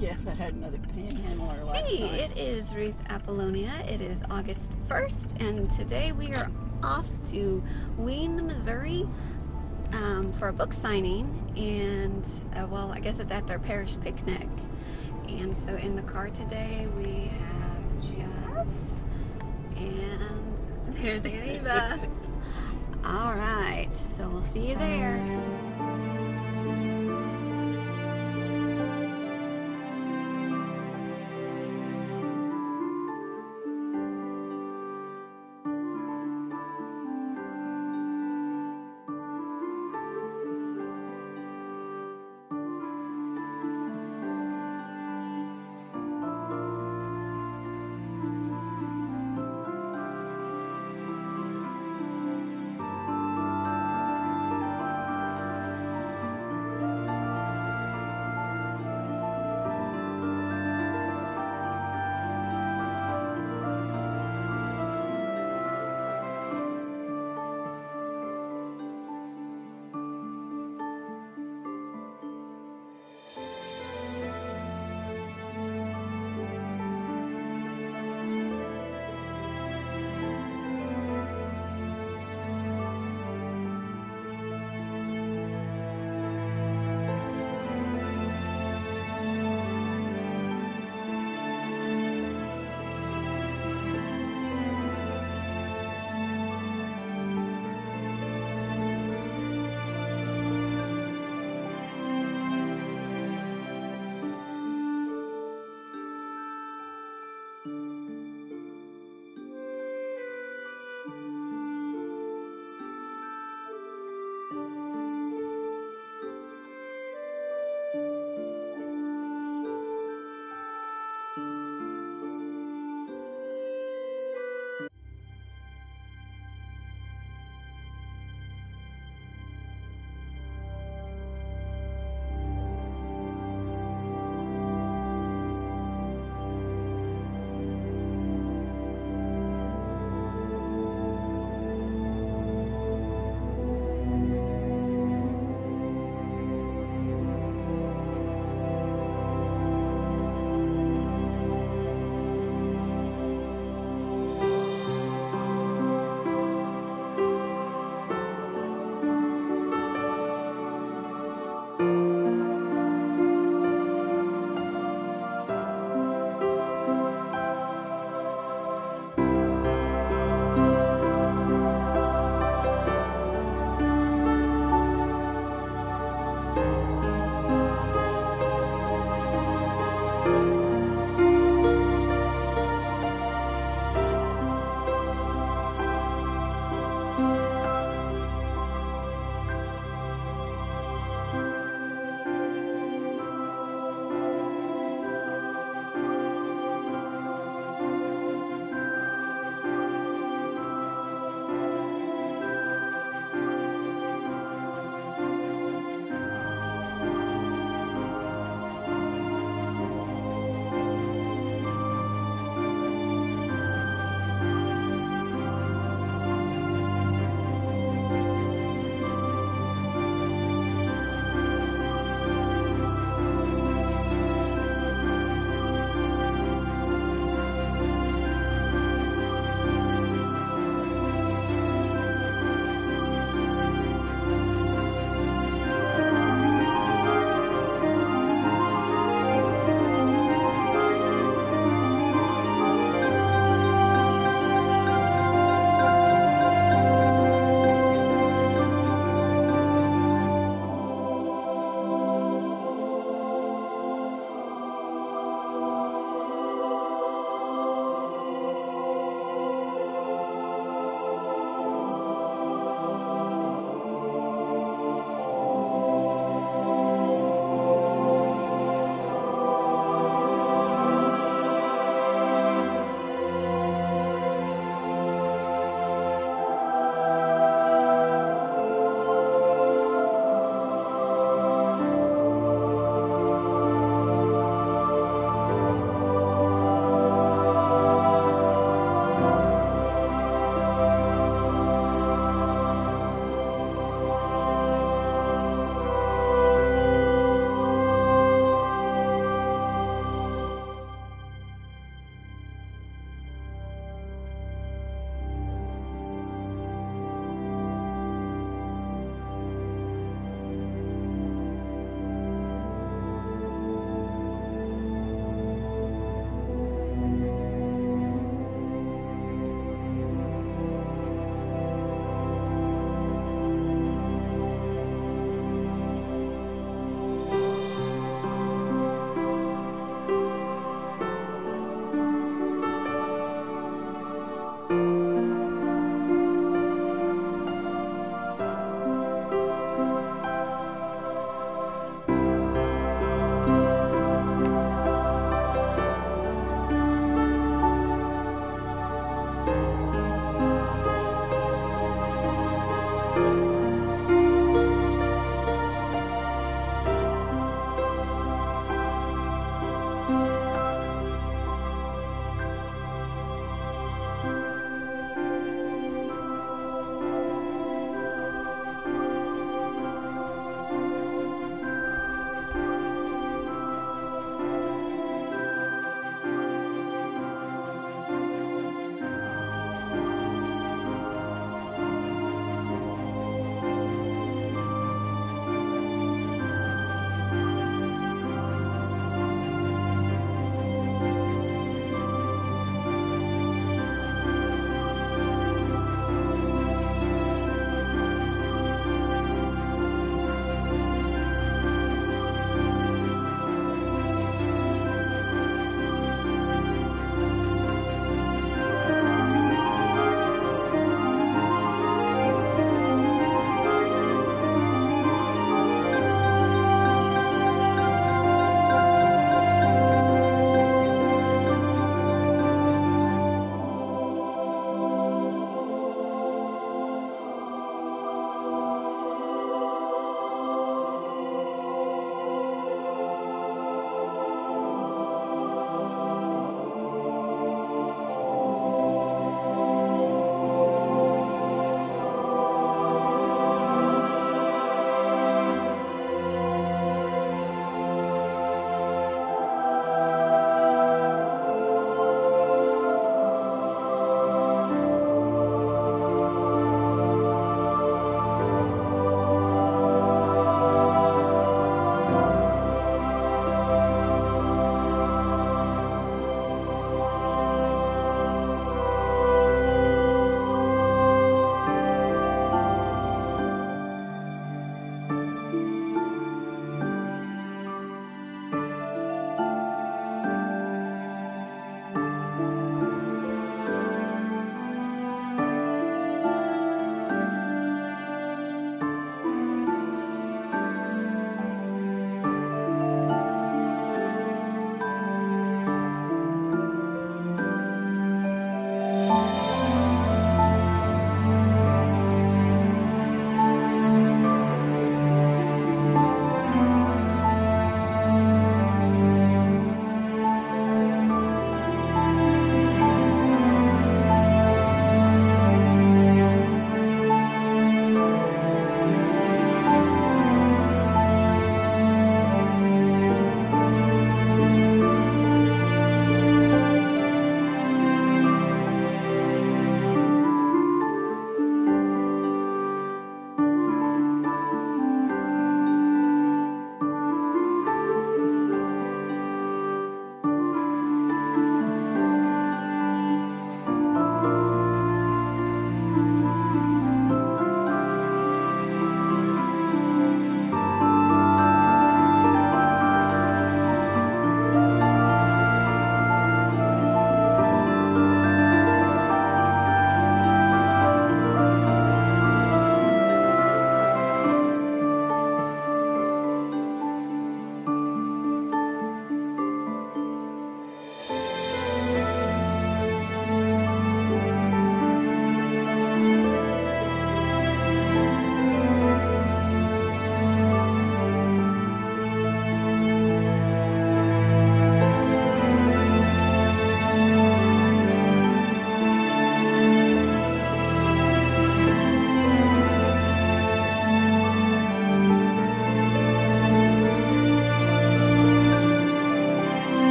Jeff had another panhandler last night. It is Ruth Apollonia. It is August 1st, and today we are off to Wien, Missouri for a book signing, and well, I guess it's at their parish picnic. And so in the car today we have Jeff, and there's Eva. All right, so we'll see you there.